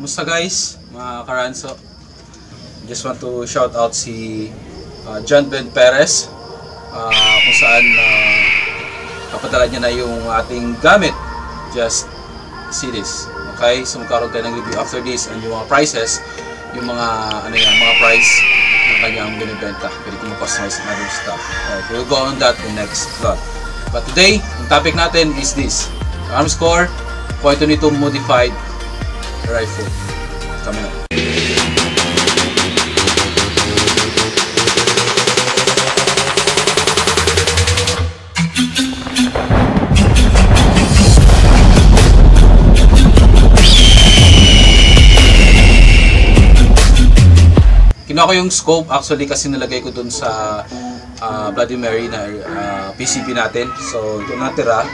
Musta guys, mga karanso? Just want to shout out si John Ben Perez, kung saan kapadala niya na yung ating gamit. Just see this. Okay, so magkaroon tayo ng review after this and yung mga prices, yung mga ano yan, mga price ng kanyang binibenta. Pwede kong mag-customize and other stuff. Okay, we'll go on that in next vlog. But today, ang topic natin is this. Armscor .22 modified rifle. Coming up. Kinuha ko yung scope actually kasi nilagay ko dun sa Bloody Mary na PCP natin. So ito natira.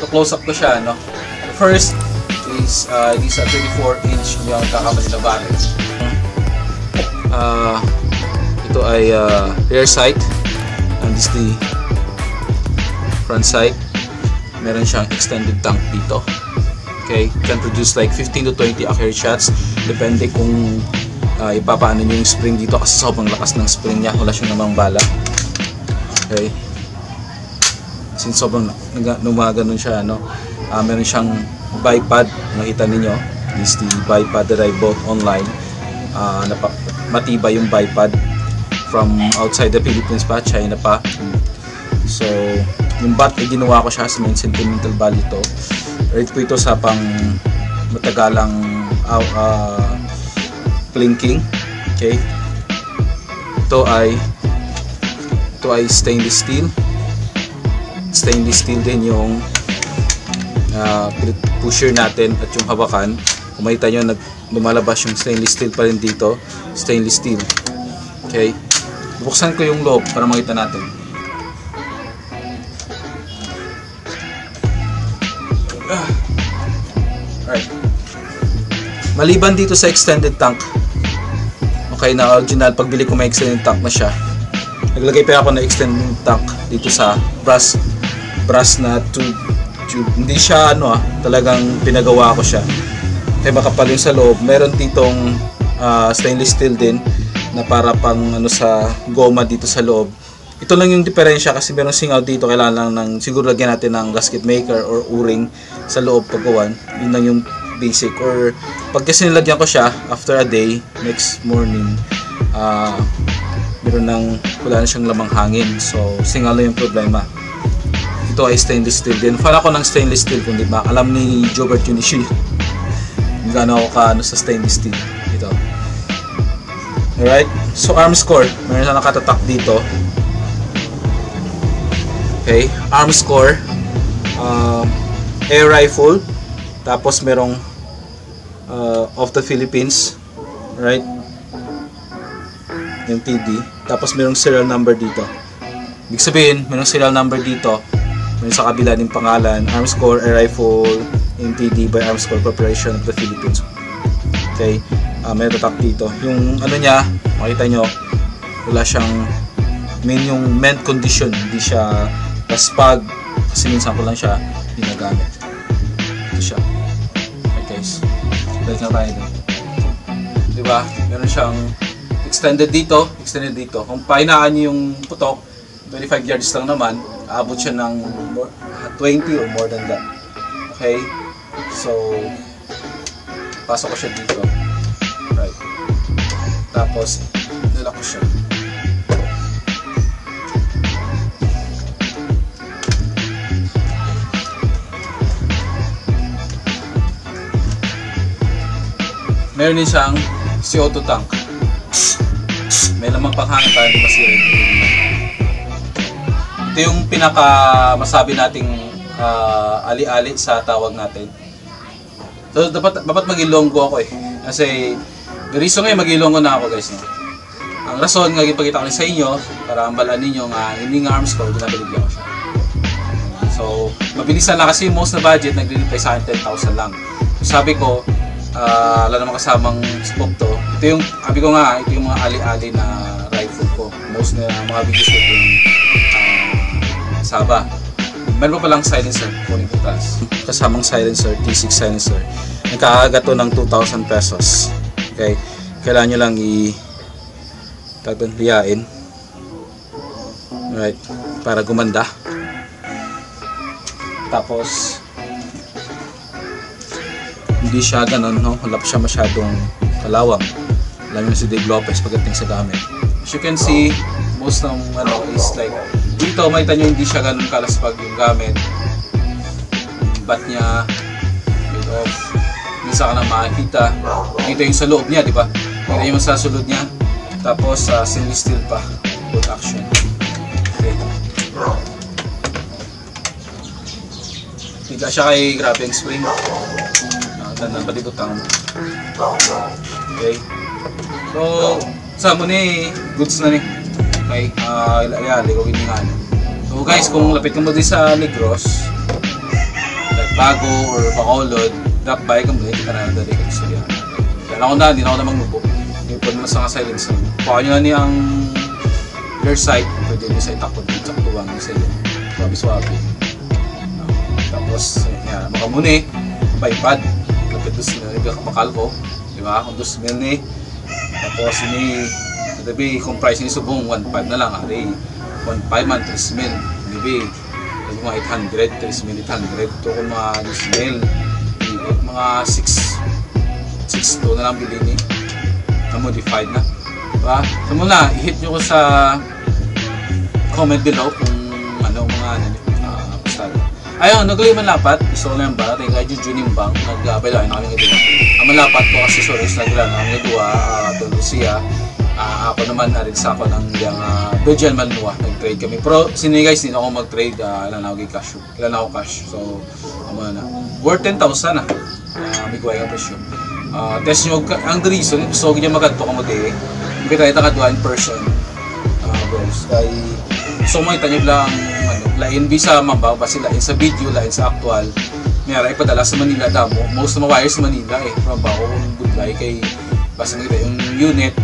To-close up ko siya, no? First is this 24-inch yung kakamali na barrel. Ito ay rear sight. And this the front sight. Meron siyang extended tank dito. Okay, can produce like 15 to 20 accurate shots. Depende kung ipapaano yung spring dito. Kasi sobrang lakas ng spring niya. Wala siyang namang bala. Okay. Since sobrang numaganon siya, no? Meron siyang bipod, nakita ninyo, this the bipod that I bought online. Matibay yung bipod from outside the Philippines pa, China pa. So yung bat ay ginawa ko siya sa main sentimental value to. Right po ito sa pang matagalang plinking. Okay, ito ay stainless steel. Stainless steel din yung pusher natin at yung hawakan. Kung makita nyo, lumalabas yung stainless steel pa rin dito. Stainless steel. Okay. Buksan ko yung loob para makita natin. Alright. Maliban dito sa extended tank. Okay, na original. Pagbili ko may extended tank na siya. Naglagay pa ako ng extended tank dito sa brass na tube. Hindi siya ano, talagang pinagawa ko siya. Kaya makapal yung sa loob. Meron ditong stainless steel din na para pang ano sa goma dito sa loob. Ito lang yung diferensya kasi merong singaw dito. Kailangan lang ng, siguro lagyan natin ng gasket maker or o-ring sa loob pagkawan. Yun lang yung basic. Or pag kasi nilagyan ko siya after a day, next morning, meron ng wala na siyang lamang hangin. So singaw lang yung problema. Ito ay stainless steel din. Fan ako ng stainless steel kundi ba. Alam ni Jobert yun issue. Gano'n ako kaano sa stainless steel. Ito. Alright. So Armscor. Meron na nakatatak dito. Okay. Armscor. Air rifle. Tapos merong of the Philippines. Alright. Yung TD. Tapos merong serial number dito. Ibig sabihin, merong serial number dito. Mayroon sa kabila ng pangalan, Armscor Air Rifle MTD by Armscor Corporation of the Philippines. Okay, may tatak dito. Yung ano niya, makita nyo, wala siyang, yung mint condition, hindi siya paspag, kasi minsan ko lang siya ginagamit. Ito siya. Okay guys, balik na tayo dito. Diba, meron siyang extended dito. Kung painaan nyo yung putok, 25 yards lang naman, abot siya ng 20 or more than that. Okay? So, pasok ko siya dito. Right. Tapos, nilak ko siya. Meron din siyang CO2 tank. May lamang panghangin para di masirin. Ito yung pinaka masabi nating ali-ali sa tawag natin. So dapat mag-ilonggo ako eh. Kasi the reason ngayon mag-ilonggo na ako guys. No? Ang rason nga ipakita ko sa inyo para ambalan ninyo nga hindi nga Armscor binabalik ko siya. So mabilis na kasi most na budget nagre-reply sa akin 10,000 lang. So, sabi ko wala namang kasamang spoke to. Ito yung sabi ko nga ito yung mga ali-ali na rifle ko. Most na mga videos ko yung Saba. Meron pa palang silencer, kunin ko taas. Kasamang silencer, T6 silencer. Nagkakaaga to ng 2,000 pesos. Okay. Kailangan nyo lang i-tatangriyain. Alright. Para gumanda. Tapos, hindi siya ganun, no? Wala pa siya masyadong kalawang. Alam nyo si Dave Lopez pagdating sa gamit. As you can see, most ng ano is like, dito makita nyo hindi siya ganun kalaspag yung gamit. Yung bat niya, bit off. Minsan ka na makikita. Dito yung sa loob niya, di ba? Dito yung sa sulod niya. Tapos, sinisteel pa. Good action. Okay. Dito siya kay grabe yung spring. Nang palibutang. Okay. So, sa mo ni goods na ni. Okay, ligawin nga na. So guys, kung lapit ka mo din sa Negros, like bago or Bacolod, drop by ka mo din, kita na dali ka gusto yan. Kailan ko na, hindi na ako namang nubo. Hindi po naman sa silence. Paka nyo na niya ang clear sight, pwede nyo sight ako dito sa tuwang ng sila. Swabi-swabi. Tapos, makamuni, by pad. Kapit doon sila nagkakapakal ko, di ba? Kung doon smell ni, tapos ni, sabi, kung price ni subong, 1.5 na lang, ari, 1.5 man, 3 mil, sabi, mga 800, 3 mil, 800, ito kung mga smell, mga 6.2 na lang bilhin ni, na-modified na, diba? So muna, i-hit nyo ko sa comment below kung ano, mga gusto nyo. Ayun, nagawin manlapat. Gusto ko lang yung bang. Thank you, Jun yung bang. Nag-abailain na kaming ito. Ang manlapat ko kasi sorry sa naglaan na kaming ito. Don Lucia. Ako naman narin sa ako ng Belgian Malinois. Nag-trade kami. Pero sino guys, hindi na ako mag-trade. Kailan ako kay cash. Kailan ako cash. So, ano na. Worth 10,000 na. May kuwaya ka presyo. Test nyo. Ang reason, gusto ko niya mag-adpo ka mo di. Magkita kita ka doon in person. Bros. So, makita nyo lang lain visa mamba basi lain sa video lain sa actual mayara ipadala sa Manila damo most na wires sa Manila eh from Baco Budlay kay basta nila yung unit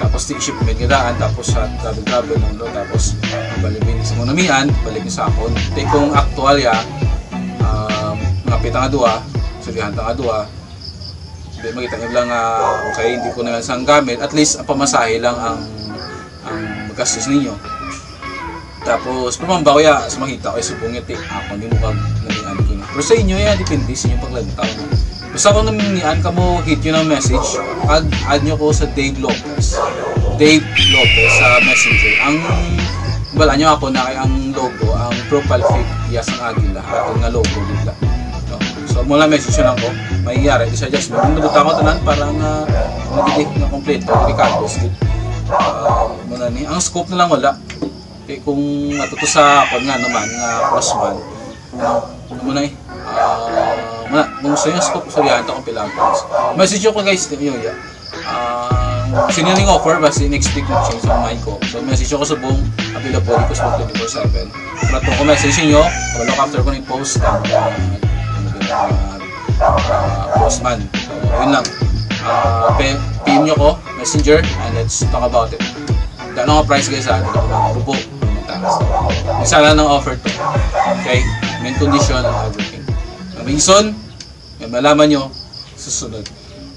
tapos di shipment ngadaan tapos sa travel ng load tapos balibin sa monamian balik sa akon tekong actual ya mga pitang adua sulihan tang adua di makita nila nga okay hindi ko na sang gamit at least ang pamasahe lang ang magastos ninyo. Tapos, pumamba ko ya, makita ko ay subungit eh. Ako, hindi mo pag namihan ko na. Pero sa inyo yan, depende sa inyong paglantaw. Basta kung naminihan ka mo, hit nyo ng message. Add nyo ko sa Dave Lopez. Dave Lopez sa Messenger. Ang, bala nyo ako na kay ang logo, ang profile pic, yes, ang agila. At ang logo, bigla. So, mula message nyo lang ko, mayayari. Isa just, kung nabuta ko tanan, parang nag-edit na complete. Ricardo's good. Muna ni, ang scope na lang wala. Okay, kung natuto sa ako nga naman, crossman, ano muna eh, muna, kung gusto nyo, soryahan ito kung pilang points. Message nyo ko guys, siniling offer, basta next week na-change ang mind ko. So, message nyo ko sa buong available ko sa 24/7. Para kung message nyo, walok after ko na-post ang crossman. So, yun lang. PM nyo ko, messenger, and let's talk about it. Ano price guys sa atin? Rupo. Isala ng offer to. Okay? May condition and everything. Maminson, may malaman nyo, susunod.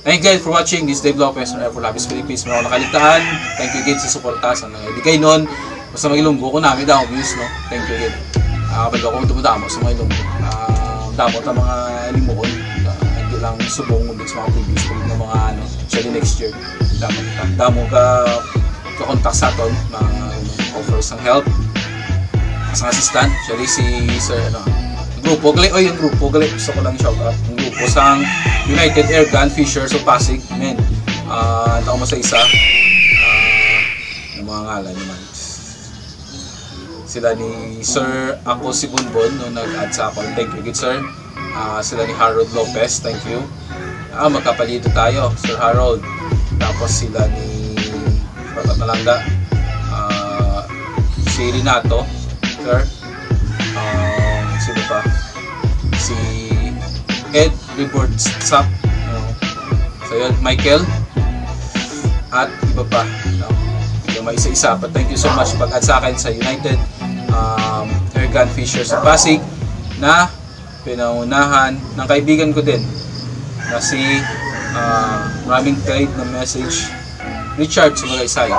Thank you guys for watching. This is Dave Lopez from Harold Lopez Philippines. Meron akong nakaligtaan. Thank you guys sa suporta. Sa nagbigay nun. Basta mag-ilunggo ko namin daw. Views, no? Thank you guys. Bago akong dumadamo sa mga ilunggo. Damot ang mga limukon. Hindi lang subong mundin sa mga previous kung na mga ano. Actually next year. Damo ka kakontak sa aton, offers ng help sa assistant, actually si sir, grupo, gali, oy yung grupo, gali, gusto ko lang shout out, yung grupo sa United Airgun Fishers of Pasig, men, ito ko mo sa isa, yung mga ngalan naman, sila ni sir, ako si Bunbon, nung nag-add sa akin, thank you, good sir, sila ni Harold Lopez, thank you, magkapalito tayo, Sir Harold, tapos sila ni Patat Malanda, si Renato, sir, sino pa, si Ed Report Sap, so yun, Michael, at iba pa, yung may isa-isa, but thank you so much pag-add sa akin sa United Airgun Fishers sa Pasig na pinangunahan ng kaibigan ko din na si maraming trade na message Richard sa Balaysay.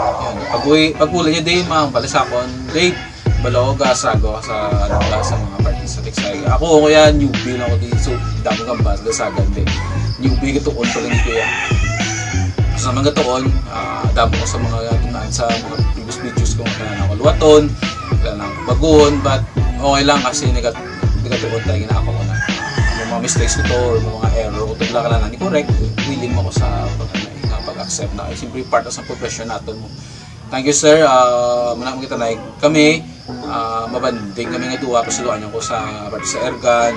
Pag-uwi niya din mga balasakon date Balaoga, Sago sa mga parties sa Texas. Ako kuya newbie na ako din so dami kang bas Saga din. Newbie ko on paling kuya. So, sa mga gatoon, dami ko sa mga tunaan sa mga previous videos ko na nakaluwaton, wala nang baguhon but okay lang kasi nagatuon tayo ginako ko na. Yung mga mistakes ko to or mga error ko tugla ka na hindi correct, willing ako sa pag-accept na simply part sa profession natin mo. Thank you sir, manamang kita na kami, mabanding kami nga duwa, pasaluan niyo ko sa party sa Airgun,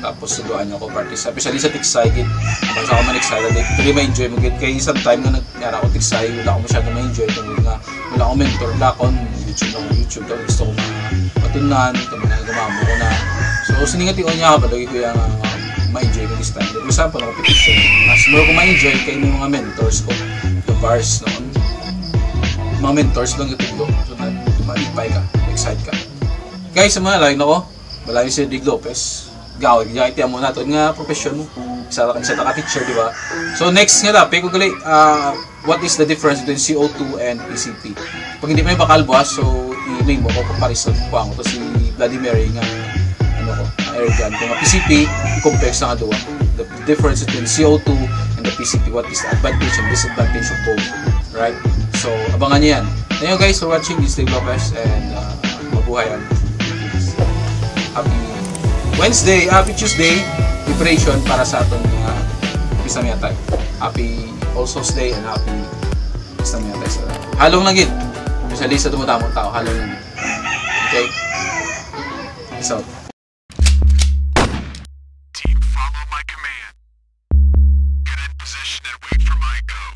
tapos saluan niyo ko party sa, especially sa Tiksay, tapos ako man-excite, actually ma-enjoy mo git, kaya isang time nga nangyara ako Tiksay, wala ko masyado ma-enjoy, wala ko mentor, wala ko YouTube, wala gusto ko mga patunan, kami na gumamo ko na, so siningatiyon niya ka, palagi ko yan, ma-enjoy ko this time, at usapan ako petition, mas more ko ma-enjoy, kaya may mga mentors ko, the bars noon, mga mentors lang yung tiglo. So, malipay ka. Excite ka. Guys, sa mga line ako, malayo si Dave Lopez. Gawin niya. Itiyan mo natin nga profession mo. Isa na ka-teacher, di ba? So, next nga topic. What is the difference between CO2 and PCP? Pag hindi pa yung bakalbo, ha? So, i-name mo ko. Comparison ko ang ito. Si Bloody Mary nga, Airgun. Kung PCP, complex na nga doon. The difference between CO2 and the PCP. What is the advantage and disadvantage of both? Right? So, abangan niyo yan. Thank you guys for watching. This is Dave Lopez and mabuhay ang happy Wednesday, happy Tuesday preparation para sa atong Pisamiyatay. Happy All Souls Day and happy Pisamiyatay sa halong langit. Especially sa tumutamong tao, halong langit. Okay? Peace out. Team, follow my command. Get in position and wait for my code.